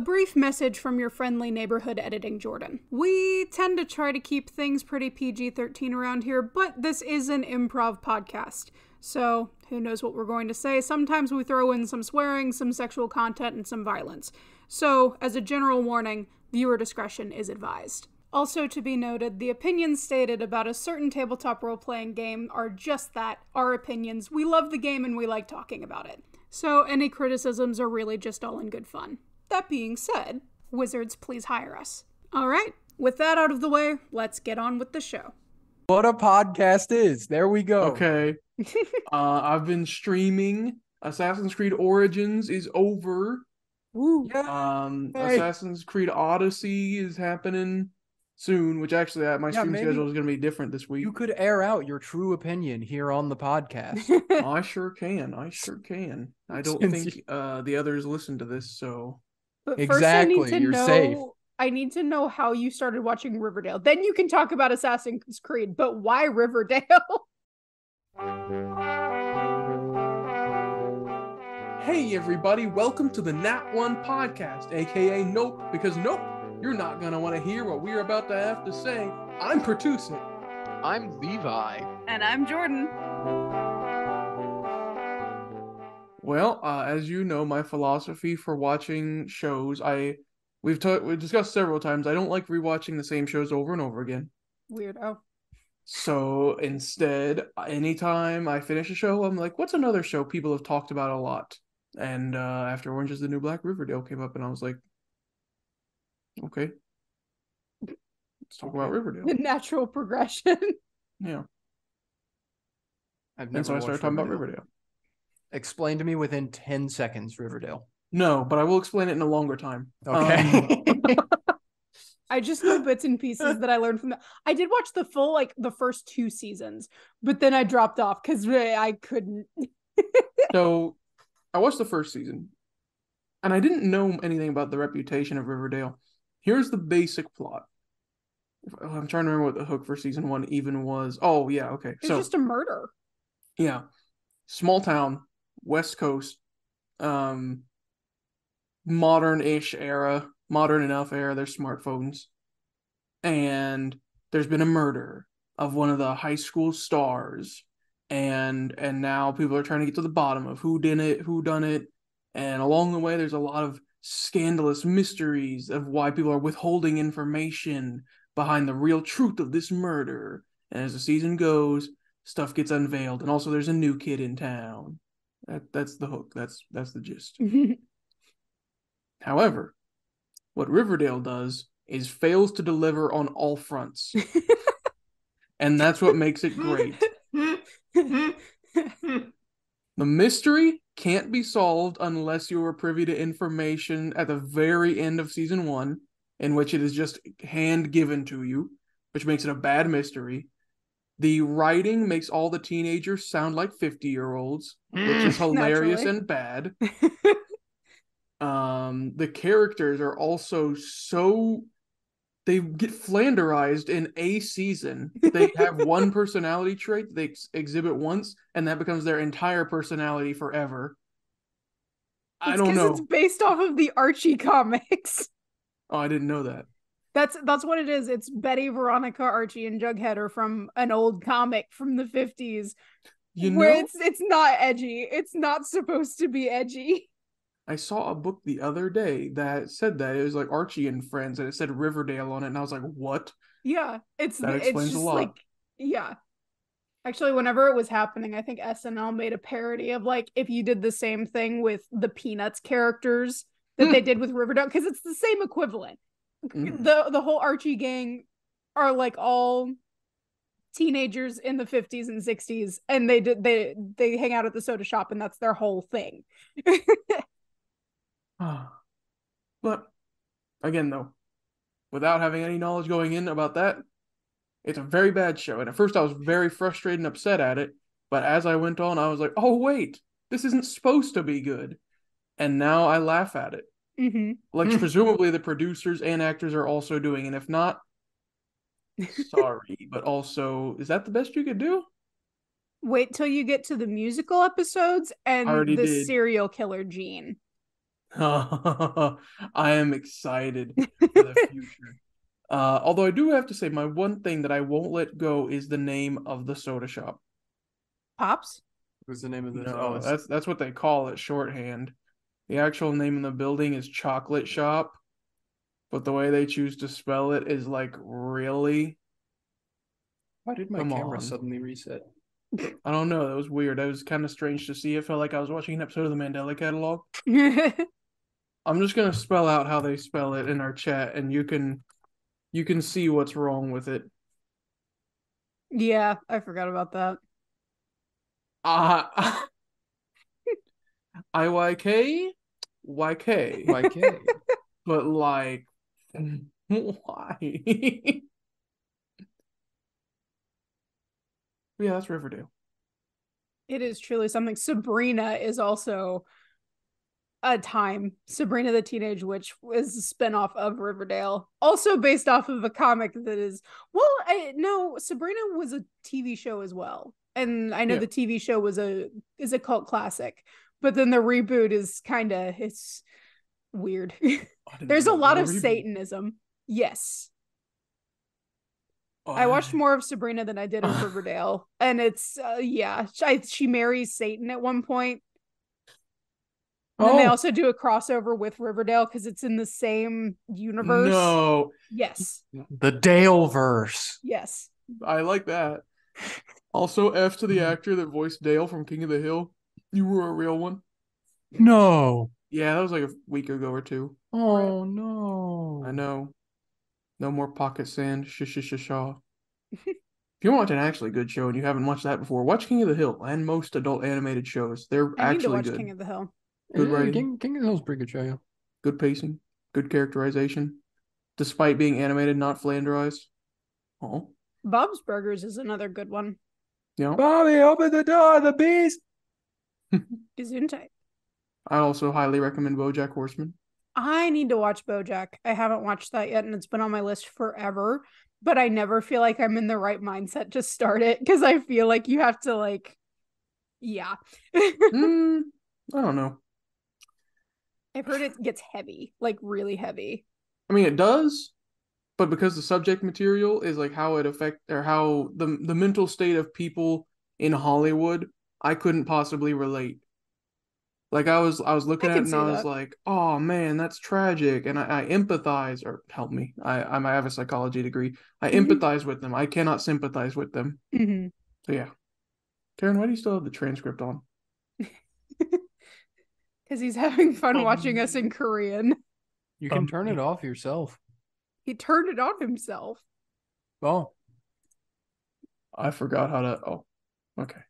A brief message from your friendly neighborhood editing Jordan. We tend to try to keep things pretty PG-13 around here, but this is an improv podcast, so who knows what we're going to say. Sometimes we throw in some swearing, some sexual content, and some violence. So, as a general warning, viewer discretion is advised. Also to be noted, the opinions stated about a certain tabletop role-playing game are just that, our opinions. We love the game and we like talking about it. So any criticisms are really just all in good fun. That being said, wizards, please hire us. All right, with that out of the way, let's get on with the show. What a podcast is. There we go. Okay. I've been streaming. Assassin's Creed Origins is over. Ooh, yeah. Hey. Assassin's Creed Odyssey is happening soon, which actually my stream schedule is going to be different this week. You could air out your true opinion here on the podcast. I sure can. I don't think the others listen to this, so... But exactly, first I need to safe. I need to know how you started watching Riverdale. Then you can talk about Assassin's Creed, but why Riverdale? Hey everybody, welcome to the Nat One Podcast, aka Nope, because nope, you're not going to want to hear what we're about to have to say. I'm Pertuset. I'm Levi. And I'm Jordan. Well, as you know, my philosophy for watching shows, we've discussed several times, I don't like rewatching the same shows over and over again. Weirdo. So instead, anytime I finish a show, I'm like, what's another show people have talked about a lot? And after Orange is the New Black, Riverdale came up, and I was like, okay, let's talk about Riverdale. The natural progression. Yeah. And so I started talking about Riverdale. Explain to me within 10 seconds, Riverdale. No, but I will explain it in a longer time. Okay. I just know bits and pieces that I learned from that. I did watch the full, the first two seasons, but then I dropped off because I couldn't. So I watched the first season, and I didn't know anything about the reputation of Riverdale. Here's the basic plot. I'm trying to remember what the hook for season one even was. Oh, yeah, okay. It's just a murder. Yeah. Small town. West Coast, modern enough era, there's smartphones, and there's been a murder of one of the high school stars, and now people are trying to get to the bottom of who done it, and along the way there's a lot of scandalous mysteries of why people are withholding information behind the real truth of this murder, and as the season goes, stuff gets unveiled, and also there's a new kid in town. That's the hook. That's the gist. However, what Riverdale does is fails to deliver on all fronts. And that's what makes it great. The mystery can't be solved unless you are privy to information at the very end of season one, in which it is just hand given to you, which makes it a bad mystery. The writing makes all the teenagers sound like 50-year-olds, which is hilarious and bad. The characters are also they get flanderized in a season. They have one personality trait they exhibit once, and that becomes their entire personality forever. I don't know. It's based off of the Archie comics. Oh, I didn't know that. That's what it is. It's Betty, Veronica, Archie, and Jughead are from an old comic from the 50s. It's not edgy. It's not supposed to be edgy. I saw a book the other day that said that. It was like Archie and Friends, and it said Riverdale on it, and I was like, what? Yeah. That explains a lot. Yeah. Actually, whenever it was happening, I think SNL made a parody of if you did the same thing with the Peanuts characters that they did with Riverdale, because it's the same equivalent. The whole Archie gang are all teenagers in the 50s and 60s, and they hang out at the soda shop, and that's their whole thing. But again, though, without having any knowledge going in about that, it's a very bad show. And at first I was very frustrated and upset at it, but as I went on, I was like, oh wait, this isn't supposed to be good. And now I laugh at it. Mm-hmm. Presumably the producers and actors are also doing, and if not, sorry, but also, is that the best you could do? Wait till you get to the musical episodes and the serial killer Gene. I am excited for the future. Although I do have to say, my one thing that I won't let go is the name of the soda shop. Pops? What's the name of the? No, that's what they call it, shorthand. The actual name of the building is Chocolate Shop, but the way they choose to spell it is like, really? Why did my camera suddenly reset? I don't know. That was weird. That was kind of strange to see. It felt like I was watching an episode of the Mandela Catalog. I'm just gonna spell out how they spell it in our chat, and you can see what's wrong with it. Yeah, I forgot about that. I-Y-K. But like, why? Yeah, that's Riverdale. It is truly something. Sabrina is also a time. Sabrina the Teenage Witch is a spinoff of Riverdale. Also based off of a comic that is... Well, no, Sabrina was a TV show as well. And I know the TV show was a cult classic. But then the reboot is kind of... It's weird. There's a lot of Satanism. Yes. I watched more of Sabrina than I did of Riverdale, and it's she marries Satan at one point. And then they also do a crossover with Riverdale because it's in the same universe. No, yes, the Daleverse. Yes, I like that. Also, F to the actor that voiced Dale from King of the Hill. You were a real one. No, yeah, that was like a week ago or two. Oh no, I know. No more pocket sand. Shaw. If you want an actually good show and you haven't watched that before, watch King of the Hill and most adult animated shows. They're actually good. I need to watch King of the Hill. Good writing. King of the Hill's a pretty good show, yeah. Good pacing. Good characterization. Despite being animated, not flanderized. Oh. Bob's Burgers is another good one. Yeah. Bobby, open the door, the beast! Gesundheit. I also highly recommend BoJack Horseman. I need to watch BoJack. I haven't watched that yet, and it's been on my list forever, but I never feel like I'm in the right mindset to start it, because I feel like you have to, like, yeah. I don't know. I've heard it gets heavy, like really heavy. I mean, it does, but because the subject material is like how it affects, or how the mental state of people in Hollywood, I couldn't possibly relate. Like, I was looking at it and I was like, oh man, that's tragic. And I empathize, or help me. I have a psychology degree. I empathize with them. I cannot sympathize with them. Mm-hmm. So yeah. Taryn, why do you still have the transcript on? Because he's having fun watching us in Korean. You can turn it off yourself. He turned it off himself. Oh. I forgot how to, okay.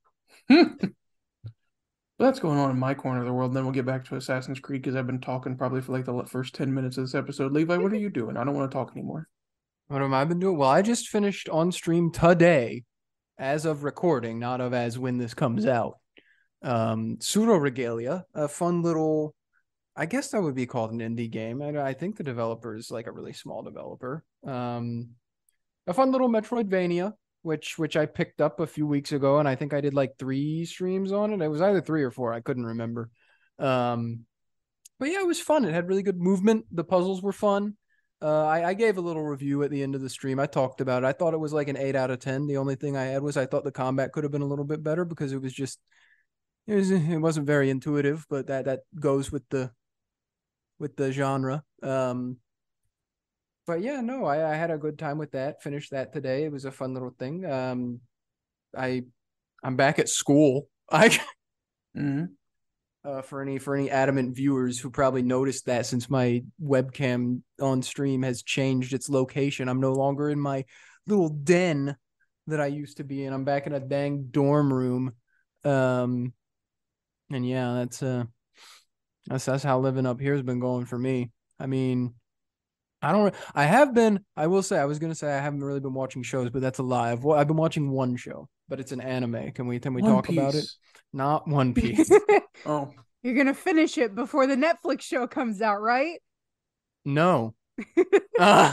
That's going on in my corner of the world. And then we'll get back to Assassin's Creed because I've been talking probably for like the first 10 minutes of this episode. Levi, what are you doing? I don't want to talk anymore. What have I been doing? Well, I just finished on stream today, as of recording, not of as when this comes out. Pseudo Regalia, a fun little, I guess that would be called an indie game. And I think the developer is like a really small developer. A fun little Metroidvania. Which I picked up a few weeks ago, and I think I did like 3 streams on it. It was either 3 or 4. I couldn't remember. But yeah, it was fun. It had really good movement. The puzzles were fun. I gave a little review at the end of the stream. I talked about it. I thought it was like an 8 out of 10. The only thing I had was I thought the combat could have been a little bit better because it was just... It wasn't very intuitive, but that goes with the genre. But yeah, no, I had a good time with that. Finished that today. It was a fun little thing. I'm back at school. For any adamant viewers who probably noticed that since my webcam on stream has changed its location, I'm no longer in my little den that I used to be in. I'm back in a dang dorm room. And yeah, that's how living up here has been going for me. I mean. I haven't really been watching shows, but that's a lie. I've been watching one show, but it's an anime. Can we talk about it? Not One Piece. Oh. You're going to finish it before the Netflix show comes out, right? No. I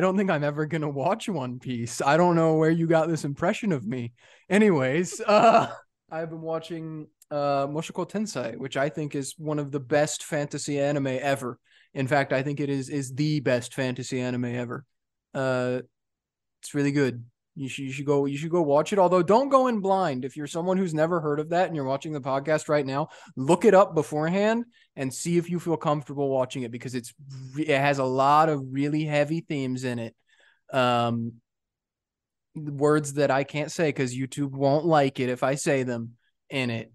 don't think I'm ever going to watch One Piece. I don't know where you got this impression of me. Anyways, I've been watching Mushoku Tensei, which I think is one of the best fantasy anime ever. In fact, I think it is the best fantasy anime ever. It's really good. You should go watch it. Although don't go in blind. If you're someone who's never heard of that and you're watching the podcast right now, look it up beforehand and see if you feel comfortable watching it, because it has a lot of really heavy themes in it. Words that I can't say because YouTube won't like it if I say them in it.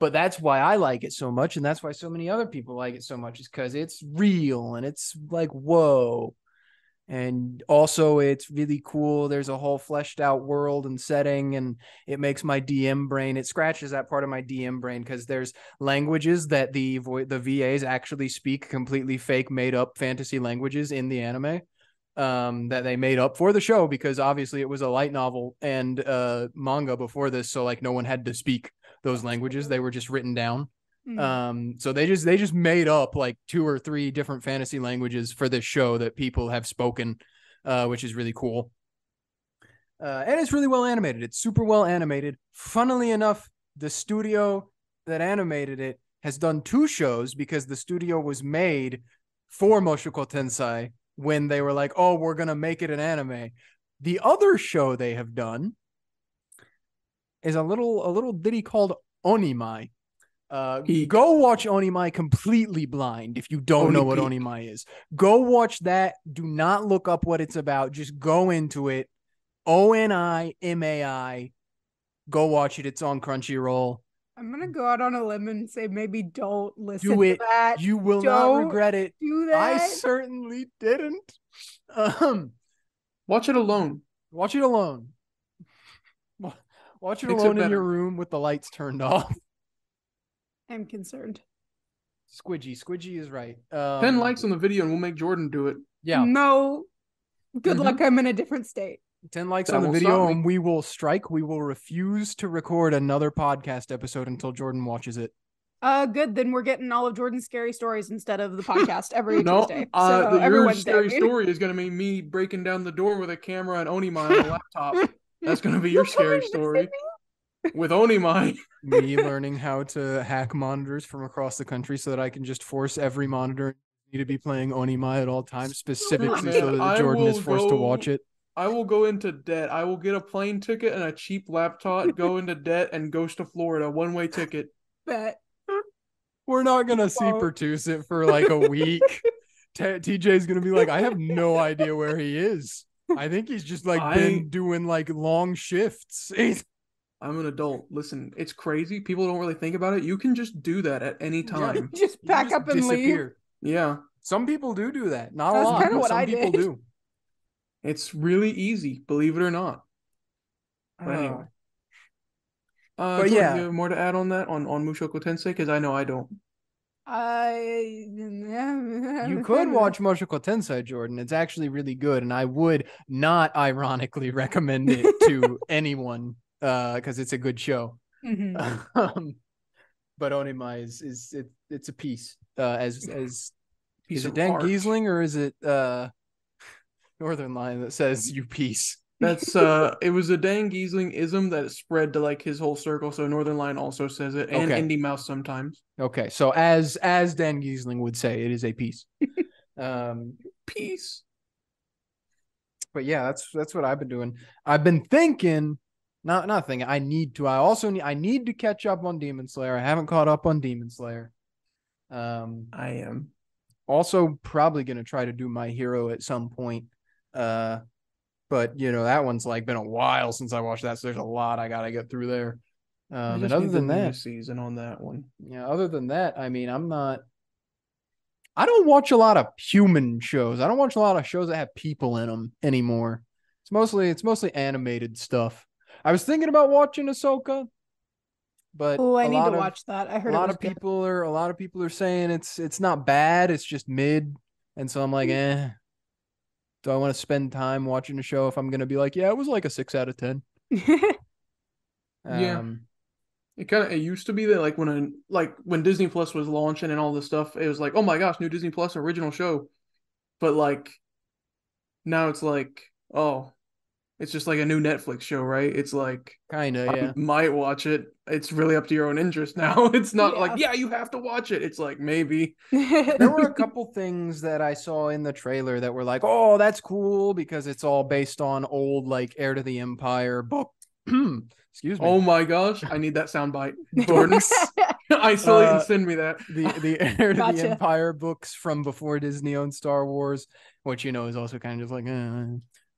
But that's why I like it so much, and that's why so many other people like it so much, is because it's real and it's like, whoa. And also it's really cool. There's a whole fleshed out world and setting, and it makes my DM brain, it scratches that part of my DM brain, because there's languages that the VAs actually speak, completely fake, made up fantasy languages in the anime that they made up for the show, because obviously it was a light novel and manga before this. So like no one had to speak those languages. They were just written down. Mm-hmm. So they just made up like 2 or 3 different fantasy languages for this show that people have spoken, which is really cool. And it's really well animated. It's super well animated. Funnily enough, the studio that animated it has done 2 shows, because the studio was made for Mushoku Tensei when they were like, oh, we're going to make it an anime. The other show they have done is a little ditty called Onimai. Go watch Onimai completely blind if you don't know what Onimai is. Go watch that. Do not look up what it's about. Just go into it. Onimai. Go watch it. It's on Crunchyroll. I'm going to go out on a limb and say maybe don't listen to that. You will not regret it. Do that. I certainly didn't. Watch it alone. Watch it alone. Watch it alone in your room with the lights turned off. I'm concerned. Squidgy is right. 10 likes on the video and we'll make Jordan do it. Yeah. No. Good luck. I'm in a different state. 10 likes on the video and we will strike. We will refuse to record another podcast episode until Jordan watches it. Good. Then we're getting all of Jordan's scary stories instead of the podcast every Tuesday. Your scary story is going to be me breaking down the door with a camera and Onimai on a laptop. That's going to be your scary story. With Onimai. Me learning how to hack monitors from across the country so that I can just force every monitor to be playing Onimai at all times, specifically so that Jordan is forced to watch it. I will go into debt. I will get a plane ticket and a cheap laptop, go into debt, and goes to Florida. One-way ticket. Bet. We're not going to see Pertuset for like a week. TJ's going to be like, I have no idea where he is. I think he's just like been doing like long shifts. I'm an adult. Listen, it's crazy. People don't really think about it. You can just do that at any time. Yeah, just pack up and disappear. Leave. Yeah. Some people do that. Not a lot. That's kind of what I did. Do. It's really easy, believe it or not. But anyway. But yeah. Do you have more to add on that, on Mushoku Tensei? Because I know I don't. You could watch Mushoku Tensei, Jordan. It's actually really good, and I would not ironically recommend it to anyone, because it's a good show. Mm-hmm. But Onimai it's a piece. Is it Dan Giesling or is it... Northern line that says "you peace." That's it was a Dan Giesling-ism that spread to like his whole circle. So Northern Line also says it, and Indie Mouse sometimes. Okay, so as Dan Giesling would say, it is a peace. Peace. But yeah, that's what I've been doing. I've been thinking, not thinking. I need to catch up on Demon Slayer. I haven't caught up on Demon Slayer. I am also probably gonna try to do My Hero at some point. But you know, that one's like been a while since I watched that, so there's a lot I gotta get through there. And other than that, season on that one. Yeah, other than that, I mean, I don't watch a lot of human shows. I don't watch a lot of shows that have people in them anymore. It's mostly animated stuff. I was thinking about watching Ahsoka, but I need to watch that. I heard a lot of people are saying it's not bad, it's just mid, and so I'm like, eh. Do I want to spend time watching a show if I'm going to be like, yeah, it was like a 6 out of 10? Yeah. It used to be that like when Disney Plus was launching and all this stuff, it was like, oh my gosh, new Disney Plus original show. But like now it's like, oh, It's just like a new Netflix show, right? It's like kind of, yeah. Might watch it. It's really up to your own interest now. It's not like, yeah, you have to watch it. It's like, maybe. There were a couple things that I saw in the trailer that were like, oh, that's cool, because it's all based on old, like, Heir to the Empire book. Excuse me. Oh my gosh, I need that soundbite, Jordan. Isolate and send me that. The Heir to the Empire books from before Disney owned Star Wars, which, you know, is also kind of just like,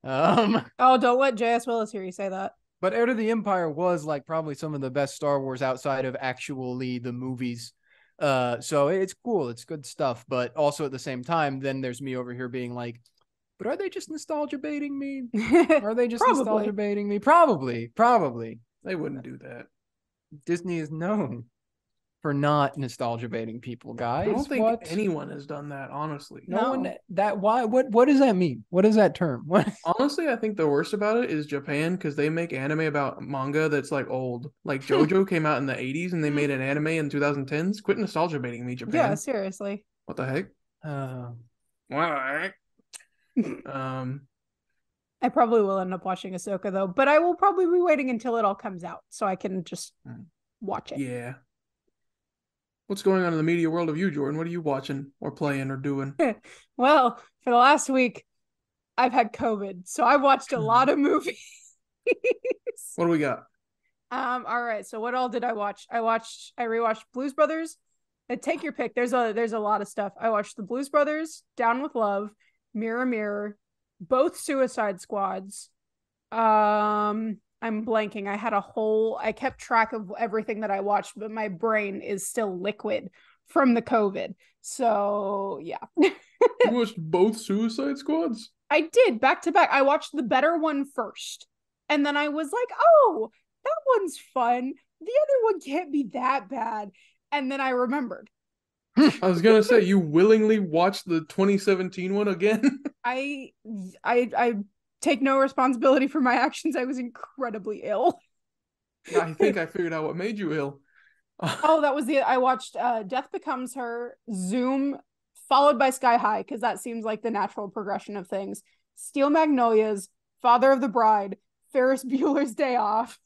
oh, don't let J.S. Willis hear you say that. But Heir to the Empire was like probably some of the best Star Wars outside of actually the movies. So it's cool. It's good stuff. But also at the same time, then there's me over here being like, but are they just nostalgia baiting me? Are they just nostalgia baiting me? Probably. They wouldn't do that. Disney is known for not nostalgia baiting people, guys. I don't think anyone has done that, honestly. No one. What does that mean? What is that term? Honestly, I think the worst about it is Japan, because they make anime about manga that's like old. Like Jojo came out in the 80s and they made an anime in 2010s. Quit nostalgia baiting me, Japan. Yeah, seriously. What the heck? I probably will end up watching Ahsoka though, but I will probably be waiting until it all comes out so I can just watch it. Yeah. What's going on in the media world of you, Jordan? What are you watching or playing or doing? Well, for the last week, I've had COVID, so I watched a lot of movies. What do we got? All right. So what all did I watch? I rewatched Blues Brothers. Take your pick. There's a lot of stuff. I watched the Blues Brothers, Down with Love, Mirror Mirror, both Suicide Squads. I'm blanking. I kept track of everything that I watched, but my brain is still liquid from the COVID. So yeah. You watched both Suicide Squads? I did, back to back. I watched the better one first. And then I was like, oh, that one's fun. The other one can't be that bad. And then I remembered. I was gonna say, you willingly watched the 2017 one again? I take no responsibility for my actions. I was incredibly ill. I think I figured out what made you ill. Oh, that was I watched Death Becomes Her, Zoom, followed by Sky High, because that seems like the natural progression of things. Steel Magnolias, Father of the Bride, Ferris Bueller's Day Off.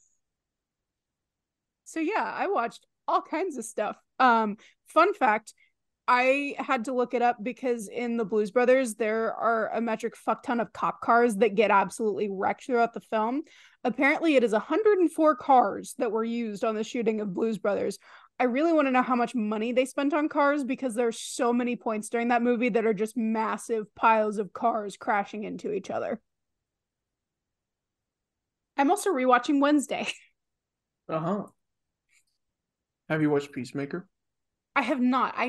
So yeah, I watched all kinds of stuff. Fun fact, I had to look it up because in the Blues Brothers, there are a metric fuck ton of cop cars that get absolutely wrecked throughout the film. Apparently, it is 104 cars that were used on the shooting of Blues Brothers. I really want to know how much money they spent on cars, because there's so many points during that movie that are just massive piles of cars crashing into each other. I'm also rewatching Wednesday. Uh-huh. Have you watched Peacemaker? I have not. I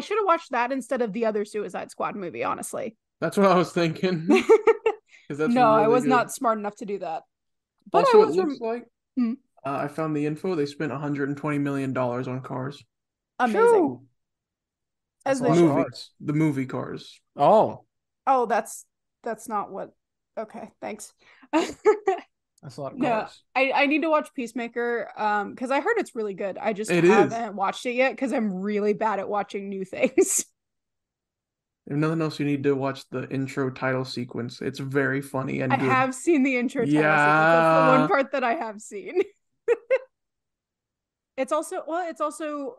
should have watched that instead of the other Suicide Squad movie, honestly. That's what I was thinking. I was not smart enough to do that. But also, I found the info. They spent $120 million on Cars. Amazing. The movie Cars. Oh, that's not what... Okay, thanks. That's a lot of cars. No, I need to watch Peacemaker because I heard it's really good. I just haven't watched it yet because I'm really bad at watching new things. If nothing else, you need to watch the intro title sequence. It's very funny. And I have seen the intro title sequence. That's the one part that I have seen. It's also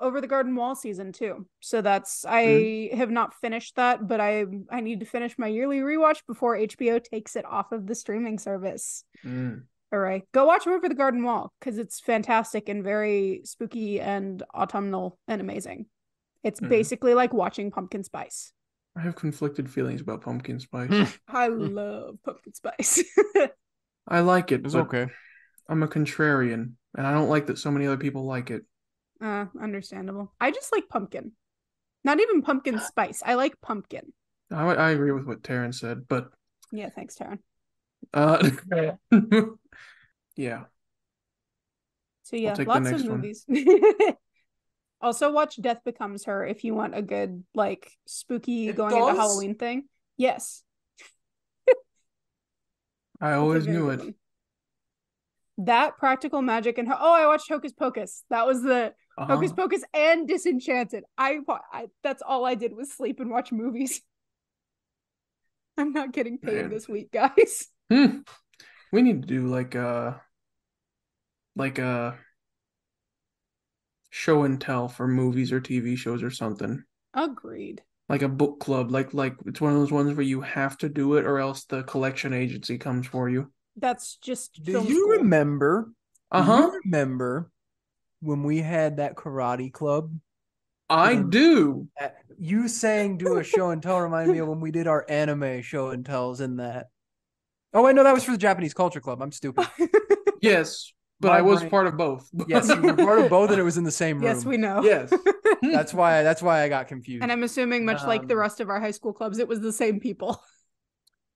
Over the Garden Wall season 2. So that's, I have not finished that, but I need to finish my yearly rewatch before HBO takes it off of the streaming service. All right, go watch Over the Garden Wall because it's fantastic and very spooky and autumnal and amazing. It's basically like watching Pumpkin Spice. I have conflicted feelings about Pumpkin Spice. I love Pumpkin Spice. I like it. It's okay. I'm a contrarian. And I don't like that so many other people like it. Understandable. I just like pumpkin. Not even pumpkin spice. I like pumpkin. I agree with what Taryn said, but... Yeah, thanks, Taryn. Yeah. So yeah, lots of movies. Also watch Death Becomes Her if you want a good, like, spooky into Halloween thing. Yes. I always knew it. That, Practical Magic, and I watched Hocus Pocus. That was the Hocus Pocus and Disenchanted. I that's all I did was sleep and watch movies. I'm not getting paid this week, guys. We need to do like a show and tell for movies or TV shows or something. Agreed. Like a book club, like it's one of those ones where you have to do it or else the collection agency comes for you. That's just film school. Do you remember? Remember when we had that karate club? I do. You saying do a show and tell reminded me of when we did our anime show and tells in that. Oh, wait, no, that was for the Japanese Culture Club. I'm stupid. Yes, but I was part of both. Yes, you were part of both and it was in the same room. Yes, we know. Yes. That's why I got confused. And I'm assuming much like the rest of our high school clubs, it was the same people.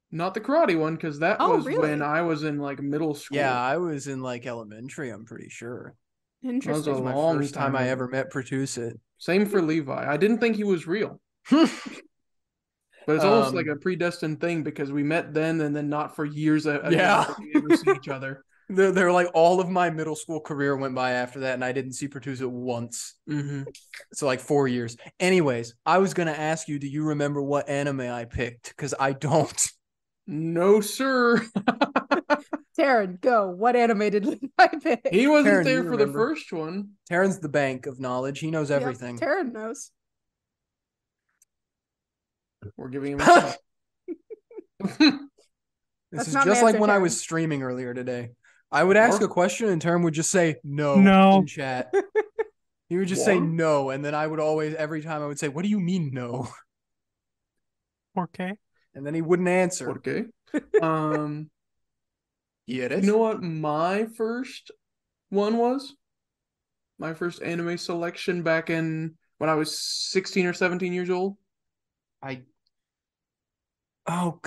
Not the karate one, because that was really? When I was in like middle school. Yeah, I was in like elementary, I'm pretty sure. Interesting. That was my first time I ever met Pertuset. Same for Levi. I didn't think he was real. But it's almost like a predestined thing because we met then and then not for years. We ever see each other. They're like all of my middle school career went by after that and I didn't see Pertuset once. Mm-hmm. So like 4 years. Anyways, I was going to ask you, do you remember what anime I picked? Because I don't. No, sir. Taryn, go. What anime did I pick? He wasn't Taryn, there for remember. The first one. Taryn's the bank of knowledge. He knows everything. Yep, Taryn knows. We're giving him a shot. This is just like when I was streaming earlier today. I would ask a question and Taryn would just say no in chat. He would just say no, and then I would always, every time I would say, what do you mean no? Okay. And then he wouldn't answer. Okay. You know what my first one was? My first anime selection back in when I was 16 or 17 years old.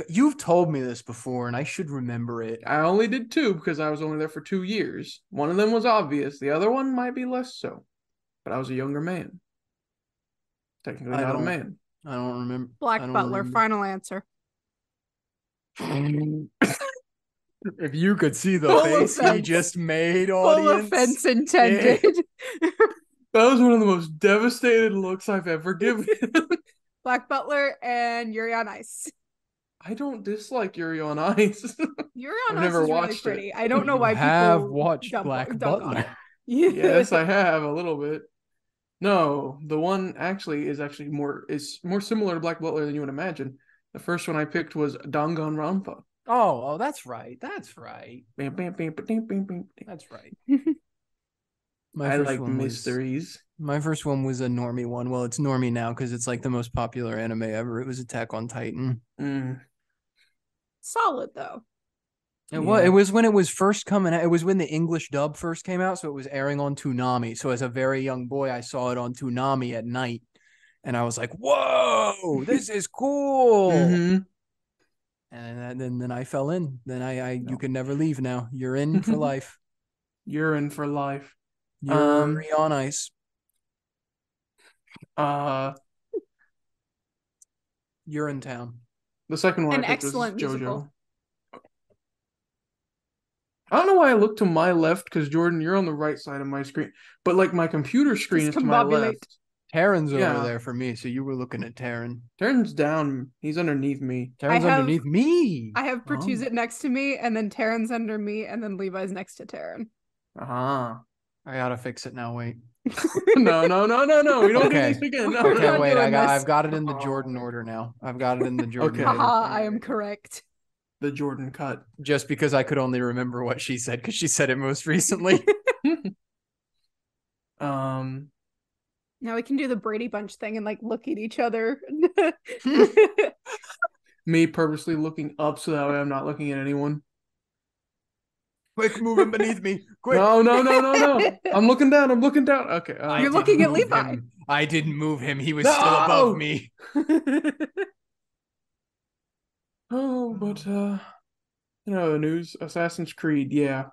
You've told me this before, and I should remember it. I only did two because I was only there for 2 years. One of them was obvious. The other one might be less so. But I was a younger man. Technically not a man. I don't remember. Black Butler, final answer. If you could see the face he just made, audience. Full offense intended. Yeah. That was one of the most devastated looks I've ever given. Black Butler and Yuri on Ice. I don't dislike Yuri on Ice. Yuri on Ice never is watched really pretty. It. I don't know why people have watched Black Butler. Yes, I have a little bit. No, the one is more similar to Black Butler than you would imagine. The first one I picked was Danganronpa. Oh, that's right. That's right. That's right. I like mysteries. My first one was a normie one. Well, it's normie now because it's like the most popular anime ever. It was Attack on Titan. Mm. Solid, though. It was when it was first coming out. It was when the English dub first came out, so it was airing on Toonami. So as a very young boy, I saw it on Toonami at night, and I was like, whoa, this is cool. Mm-hmm. And then I fell in. Then you can never leave now. You're in for life. You're in for life. Yuri on Ice. You're in town. The second one I picked was Jojo. Musical. I don't know why I look to my left because Jordan, you're on the right side of my screen, but like my computer screen is to my left. Taryn's over there for me, so you were looking at Taryn. Taryn's down. He's underneath me. Taryn's underneath me. I have Pertuset next to me, and then Taryn's under me, and then Levi's next to Taryn. I gotta fix it now. Wait. No. We don't do this again. No. Okay, wait. I've got it in the Jordan order now. I've got it in the Jordan. Okay. I am correct. The Jordan cut. Just because I could only remember what she said because she said it most recently. Now we can do the Brady Bunch thing and like look at each other. Me purposely looking up so that way I'm not looking at anyone. Quick, moving beneath me. Quick. No. I'm looking down. Okay. You're looking at Levi. I didn't move him. He was still above me. The news. Assassin's Creed. Yeah.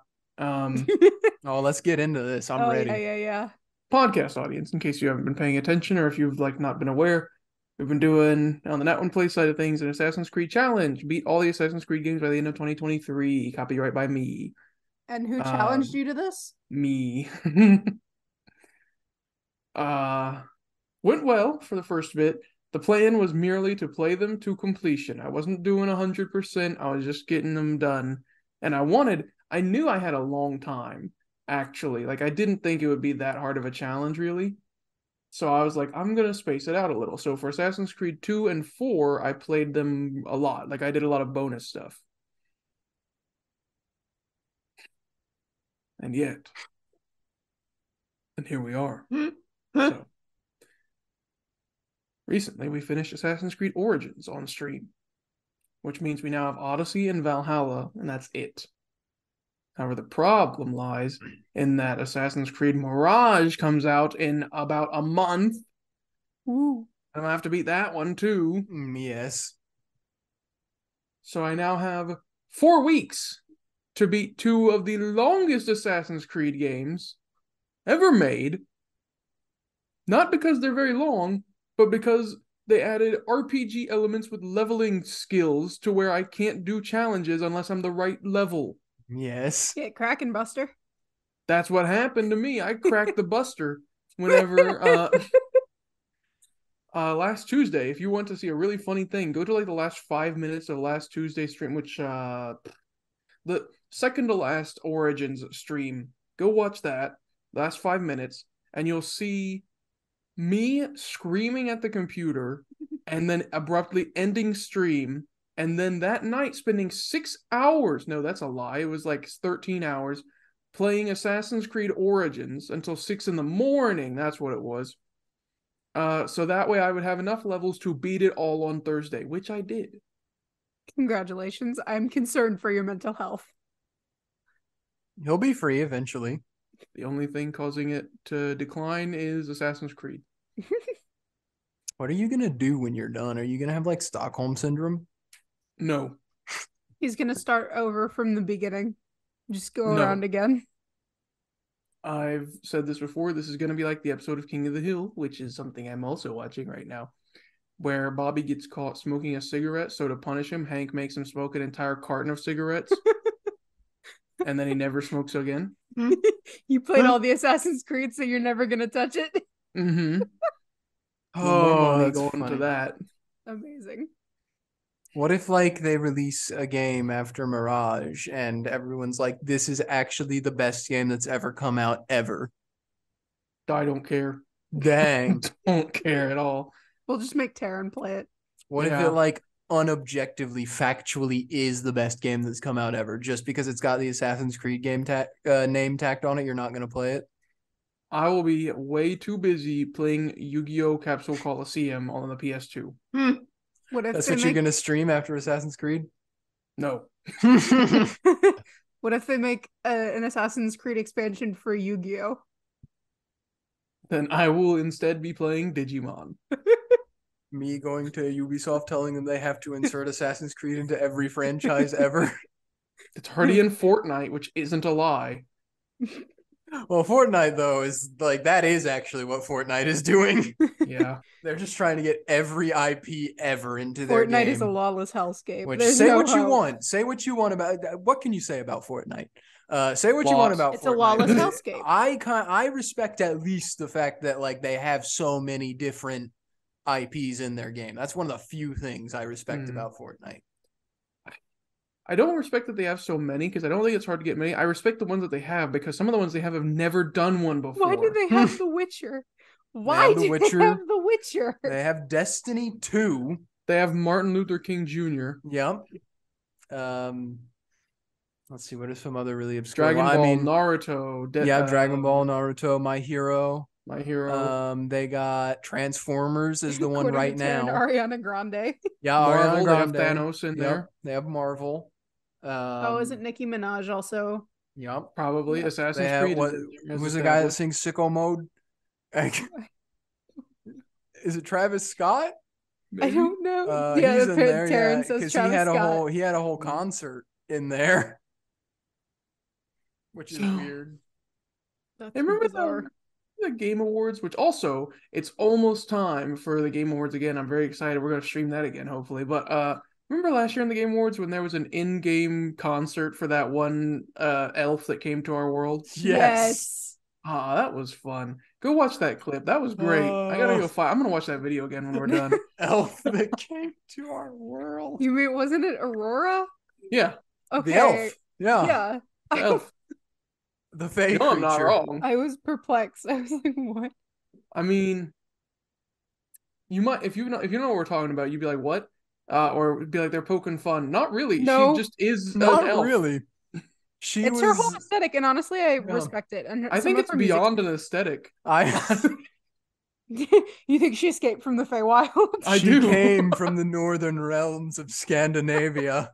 Let's get into this. I'm ready. Yeah. Podcast audience, in case you haven't been paying attention or if you've like not been aware, we've been doing on the Nat One Play side of things an Assassin's Creed challenge. Beat all the Assassin's Creed games by the end of 2023. Copyright by me. And who challenged you to this? Me. Went well for the first bit. The plan was merely to play them to completion. I wasn't doing 100%. I was just getting them done. and I knew I had a long time, actually. Like, I didn't think it would be that hard of a challenge, really. So I was like, I'm going to space it out a little. So for Assassin's Creed 2 and 4, I played them a lot. Like, I did a lot of bonus stuff. And yet, and here we are. So, recently, we finished Assassin's Creed Origins on stream, which means we now have Odyssey and Valhalla, and that's it. However, the problem lies in that Assassin's Creed Mirage comes out in about a month. Woo. I'm going to have to beat that one, too. Yes. So I now have 4 weeks to beat two of the longest Assassin's Creed games ever made. Not because they're very long, but because they added RPG elements with leveling skills to where I can't do challenges unless I'm the right level. Yes. Get cracking, Buster. That's what happened to me. I cracked the Buster whenever last Tuesday. If you want to see a really funny thing, go to like the last 5 minutes of last Tuesday's stream, which the second to last Origins stream. Go watch that last 5 minutes, and you'll see me screaming at the computer, and then abruptly ending stream. And then that night, spending 6 hours, no, that's a lie, it was like 13 hours, playing Assassin's Creed Origins until 6 in the morning, that's what it was. So that way I would have enough levels to beat it all on Thursday, which I did. Congratulations, I'm concerned for your mental health. He'll be free eventually. The only thing causing it to decline is Assassin's Creed. What are you going to do when you're done? Are you going to have like Stockholm Syndrome? No. He's going to start over from the beginning. Just go around again. I've said this before. This is going to be like the episode of King of the Hill, which is something I'm also watching right now, where Bobby gets caught smoking a cigarette. So to punish him, Hank makes him smoke an entire carton of cigarettes. And then he never smokes again. You played all the Assassin's Creed, so you're never going to touch it? Mm-hmm. Oh, that's going to that. Amazing. What if, like, they release a game after Mirage and everyone's like, this is actually the best game that's ever come out, ever? I don't care. Dang. Don't care at all. We'll just make Terran play it. What if it, like, unobjectively, factually is the best game that's come out ever? Just because it's got the Assassin's Creed game name tacked on it, you're not going to play it? I will be way too busy playing Yu-Gi-Oh! Capsule Coliseum on the PS2. Hmm. That's what you're going to stream after Assassin's Creed? No. What if they make an Assassin's Creed expansion for Yu-Gi-Oh? Then I will instead be playing Digimon. Me going to Ubisoft telling them they have to insert Assassin's Creed into every franchise ever. It's already in Fortnite, which isn't a lie. Well, Fortnite, though, is like, that is actually what Fortnite is doing. Yeah. They're just trying to get every IP ever into their game. Fortnite is a lawless hellscape. Which, say what you want. Say what you want about that. What can you say about Fortnite? Say what you want about Fortnite. It's a lawless hellscape. I respect at least the fact that, like, they have so many different IPs in their game. That's one of the few things I respect about Fortnite. I don't respect that they have so many, because I don't think it's hard to get many. I respect the ones that they have, because some of the ones they have never done one before. Why do they have The Witcher? They have The Witcher? They have Destiny 2. They have Martin Luther King Jr. Yep. Let's see, what are some other really obscure? Naruto. Dragon Ball, Naruto, My Hero. They got Transformers is the one right now. Ariana Grande. Yeah, Marvel, Ariana Grande. They have Thanos in there. They have Marvel. Isn't Nicki Minaj also? Yeah, probably. Yeah. Assassin's Creed. Who's the guy that sings Sicko Mode? Is it Travis Scott? Maybe. I don't know. Yeah, he's in there. Terrence says Travis Scott. He had a whole concert in there, which is weird. That's bizarre. The Game Awards, which also, it's almost time for the Game Awards again. I'm very excited. We're going to stream that again, hopefully. But remember last year in the Game Awards when there was an in-game concert for that one elf that came to our world? Yes. That was fun. Go watch that clip. That was great. I gotta go I'm gonna watch that video again when we're done. Elf that came to our world. You mean, wasn't it Aurora? Yeah. Okay. The elf. Yeah. Yeah. The fake creature. I'm not wrong. I was perplexed. I was like, what? I mean, you might, if you know what we're talking about, you'd be like, what? Or be like, they're poking fun. Not really. No, she just is not elf. Really. It's her whole aesthetic, and honestly, I respect it. And I think it's beyond an aesthetic. You think she escaped from the Feywild? She came from the northern realms of Scandinavia.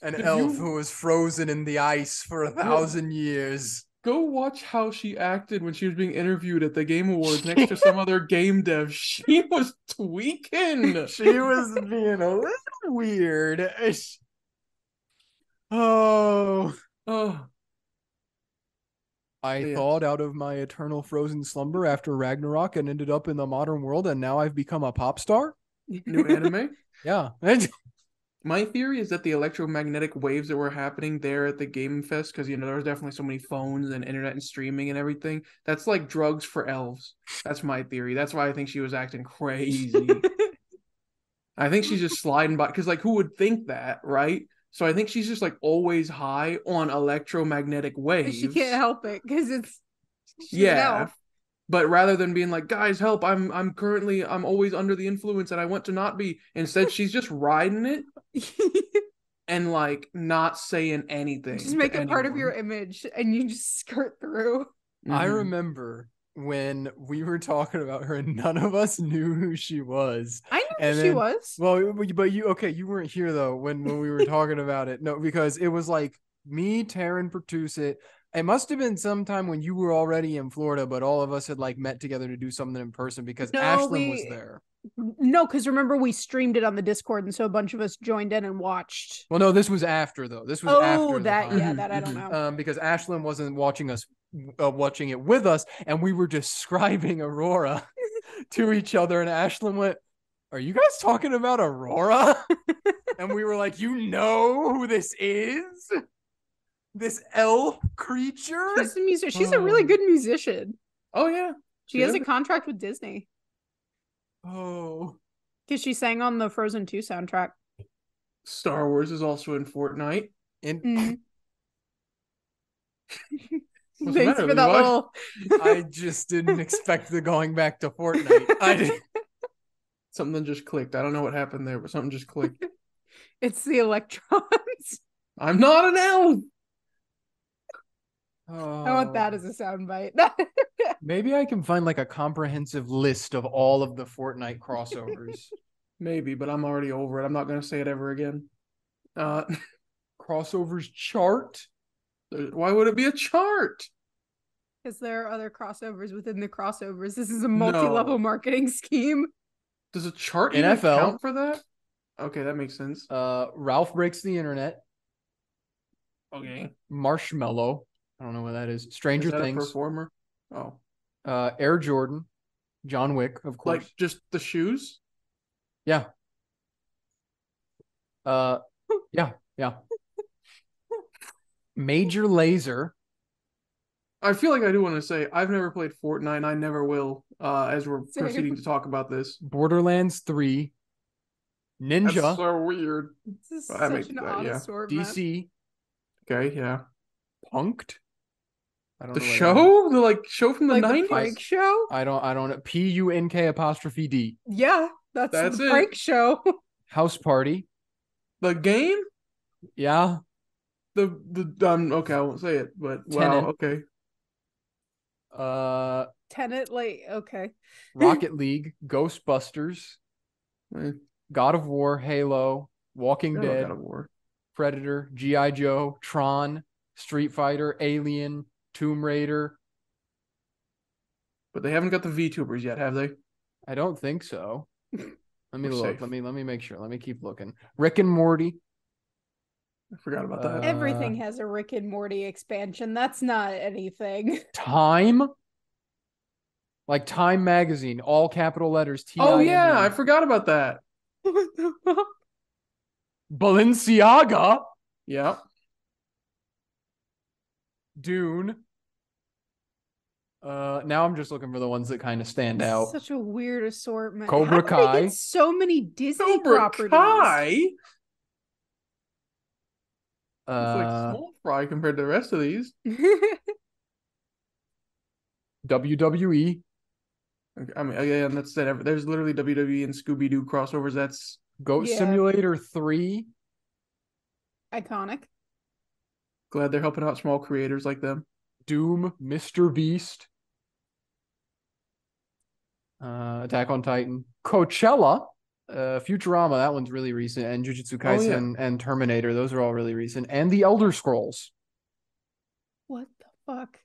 An elf who was frozen in the ice for 1,000 years. Go watch how she acted when she was being interviewed at the Game Awards next to some other game dev. She was tweaking. She was being a little weird. Oh. I thawed out of my eternal frozen slumber after Ragnarok and ended up in the modern world, and now I've become a pop star? New anime? Yeah. My theory is that the electromagnetic waves that were happening there at the Game Fest, because, you know, there was definitely so many phones and internet and streaming and everything, that's like drugs for elves. That's my theory. That's why I think she was acting crazy. I think she's just sliding by, because, like, who would think that, right? So I think she's just, like, always high on electromagnetic waves. She can't help it, because it's... Yeah. But rather than being like, guys, help, I'm always under the influence and I want to not be. Instead, she's just riding it and, like, not saying anything. Just make it part of your image and you just skirt through. Mm-hmm. I remember when we were talking about her and none of us knew who she was. I knew who she was. Well, but you weren't here, though, when we were talking about it. No, because it was, like, me, Taryn, Pertuset. It must have been sometime when you were already in Florida, but all of us had, like, met together to do something in person because Ashlyn was there. No, because remember we streamed it on the Discord, and so a bunch of us joined in and watched. Well, no, this was after, though. This was after. Oh, that, yeah, that I don't know. Because Ashlyn wasn't watching it with us, and we were describing Aurora to each other, and Ashlyn went, "Are you guys talking about Aurora?" And we were like, "You know who this is? This elf creature?" She's a musician. She's a really good musician. Oh, yeah. She has a contract with Disney. Oh. Because she sang on the Frozen 2 soundtrack. Star Wars is also in Fortnite. Thanks for that little... I just didn't expect the going back to Fortnite. Something just clicked. I don't know what happened there, but something just clicked. It's the electrons. I'm not an elf. Oh. I want that as a soundbite. Maybe I can find, like, a comprehensive list of all of the Fortnite crossovers. Maybe, but I'm already over it. I'm not going to say it ever again. Crossovers chart? Why would it be a chart? Because there are other crossovers within the crossovers. This is a multi-level marketing scheme. Does a chart NFL count for that? Okay, that makes sense. Ralph Breaks the Internet. Okay. Marshmallow. I don't know what that is. Stranger Things. A performer? Oh. Air Jordan. John Wick, of course. Like, just the shoes? Yeah. Yeah. Major Laser. I feel like I do want to say, I've never played Fortnite, and I never will, as we're proceeding to talk about this. Borderlands 3. Ninja. That's so weird. This is such an odd sword map. DC. Okay, yeah. Punk'd? I don't know. The show? The show from the 90s? Prank show? I don't know. PUNK'D. Yeah, that's the prank show. House Party. The game? Yeah. Okay, I won't say it, but Tenet. Wow, okay. Tenet, okay. Rocket League, Ghostbusters, God of War, Halo, Walking Dead, God of War, Predator, G.I. Joe, Tron, Street Fighter, Alien, Tomb Raider. But they haven't got the VTubers yet, have they? I don't think so. Let me look. Safe. Let me make sure. Let me keep looking. Rick and Morty. I forgot about that. Everything has a Rick and Morty expansion. That's not anything. Time? Like Time Magazine, all capital letters. T-I-M-E. Oh, yeah. I forgot about that. Balenciaga? Yeah. Dune. Now I'm just looking for the ones that kind of stand out. Such a weird assortment. Cobra Kai. Get so many Disney properties. Cobra Kai. It's like small fry compared to the rest of these. WWE. Okay, I mean, again, that's that. There's literally WWE and Scooby-Doo crossovers. That's Goat Simulator 3. Iconic. Glad they're helping out small creators like them. Doom, Mr. Beast. Attack on Titan. Coachella. Futurama, that one's really recent, and Jujutsu Kaisen and Terminator, those are all really recent, and The Elder Scrolls. What the fuck?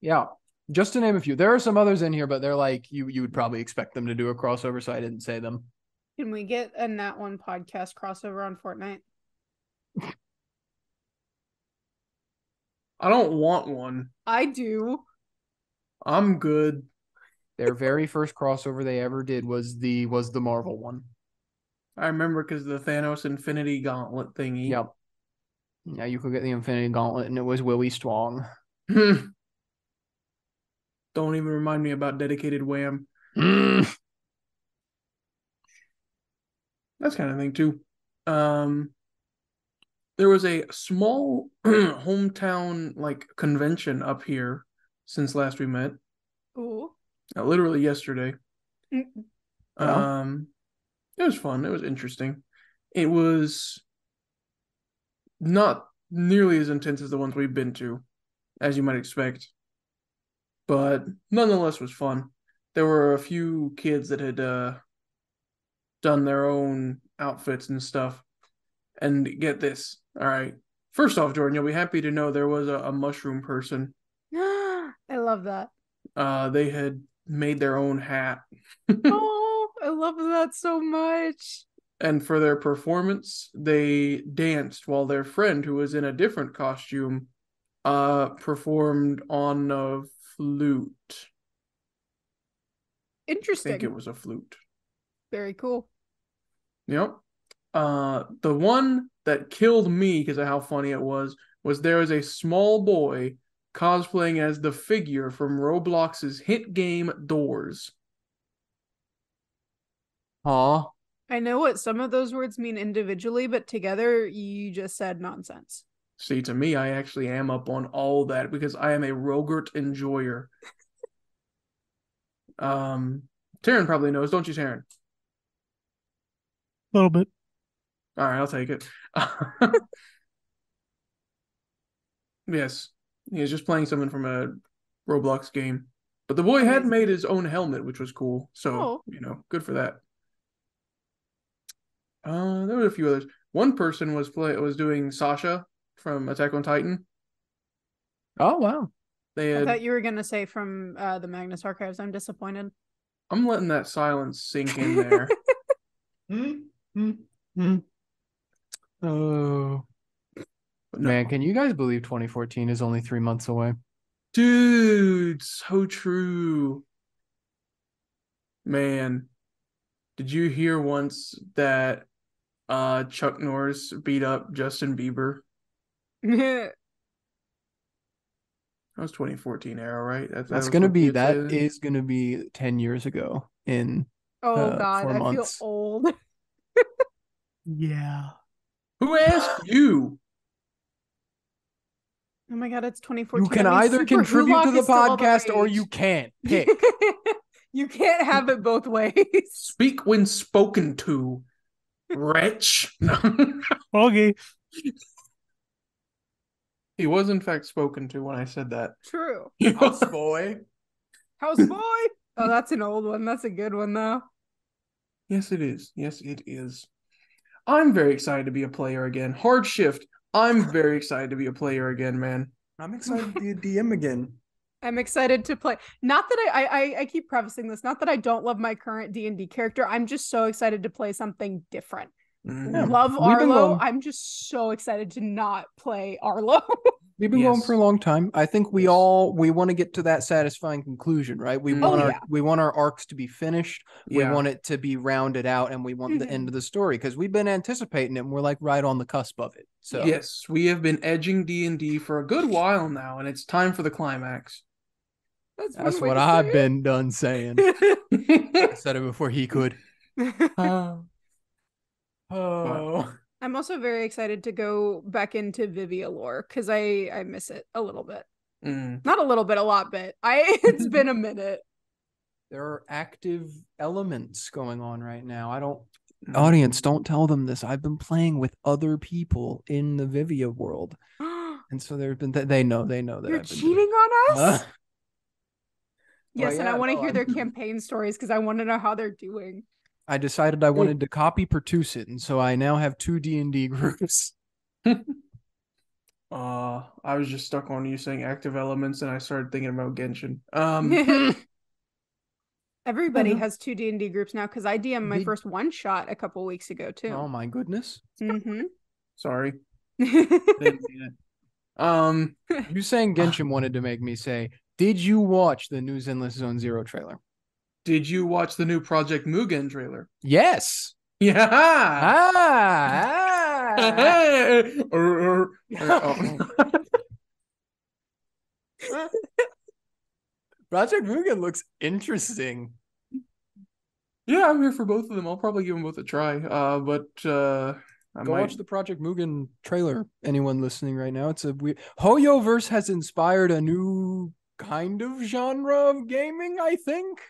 Yeah, just to name a few. There are some others in here, but they're like, you would probably expect them to do a crossover, so I didn't say them. Can we get a Nat One Podcast crossover on Fortnite? I don't want one. I do. I'm good. Their very first crossover they ever did was the Marvel one. I remember because the Thanos Infinity Gauntlet thingy. Yep. Yeah, you could get the Infinity Gauntlet, and it was Willie Strong. Don't even remind me about Dedicated Wham. That's kind of thing too. There was a small hometown convention up here since last we met. Ooh. Literally yesterday. Yeah. It was fun. It was interesting. It was not nearly as intense as the ones we've been to, as you might expect. But nonetheless, it was fun. There were a few kids that had done their own outfits and stuff. And get this. All right. First off, Jordan, you'll be happy to know there was a mushroom person. I love that. They had made their own hat. Oh, I love that so much. And for their performance, they danced while their friend, who was in a different costume, performed on a flute. Interesting. I think it was a flute. Very cool. Yep. The one that killed me because of how funny it was there was a small boy cosplaying as the figure from Roblox's hit game Doors. Aw. I know what some of those words mean individually, but together you just said nonsense. See, to me, I actually am up on all that because I am a Rogurt enjoyer. Taryn probably knows, don't you, Taryn? A little bit. All right, I'll take it. Yes. He was just playing someone from a Roblox game. But the boy had made his own helmet, which was cool. So, You know, good for that. There were a few others. One person was doing Sasha from Attack on Titan. Oh, wow. I thought you were going to say from the Magnus Archives. I'm disappointed. I'm letting that silence sink in there. Oh. No. Man, can you guys believe 2014 is only 3 months away? Dude, so true. Man, did you hear once that Chuck Norris beat up Justin Bieber? That was 2014 era, right? That is going to be 10 years ago in 4 months. I feel old. Yeah. Who asked you? Oh my god, it's 2014. You can either contribute to the podcast or you can't. Pick. You can't have it both ways. Speak when spoken to, wretch. Okay. He was in fact spoken to when I said that. True. Houseboy. Houseboy? Oh, that's an old one. That's a good one, though. Yes, it is. Yes, it is. I'm very excited to be a player again. Hard shift. I'm very excited to be a player again, man. I'm excited to be a DM again. I'm excited to play. Not that I keep prefacing this, not that I don't love my current D&D character. I'm just so excited to play something different. Mm-hmm. Love Arlo. I'm just so excited to not play Arlo. We've been going for a long time. I think we want to get to that satisfying conclusion, right? We want our arcs to be finished. Yeah. We want it to be rounded out, and we want the end of the story because we've been anticipating it, and we're right on the cusp of it. So yes, we have been edging D&D for a good while now, and it's time for the climax. That's what I've been done saying. I said it before he could. Oh. I'm I'm also very excited to go back into Vivia lore because I miss it a little bit. Not a little bit, a lot bit. It's been a minute. There are active elements going on right now. Audience, don't tell them this. I've been playing with other people in the Vivia world. And so there have been they know that you're cheating on us. Yes, well, yeah, and I want to hear their campaign stories because I want to know how they're doing. I decided I wanted to copy Pertuset, and so I now have 2 D&D groups. I was just stuck on you saying active elements, and I started thinking about Genshin. Everybody has 2 D&D groups now because I DM'd my first one shot a couple weeks ago too. Oh my goodness! Sorry. Didn't mean it. You saying Genshin wanted to make me say, did you watch the new Zenless Zone Zero trailer? Did you watch the new Project Mugen trailer? Yes. Yeah. Project Mugen looks interesting. Yeah, I'm here for both of them. I'll probably give them both a try. Go watch the Project Mugen trailer. Anyone listening right now? It's a weird HoYoverse has inspired a new kind of genre of gaming, I think.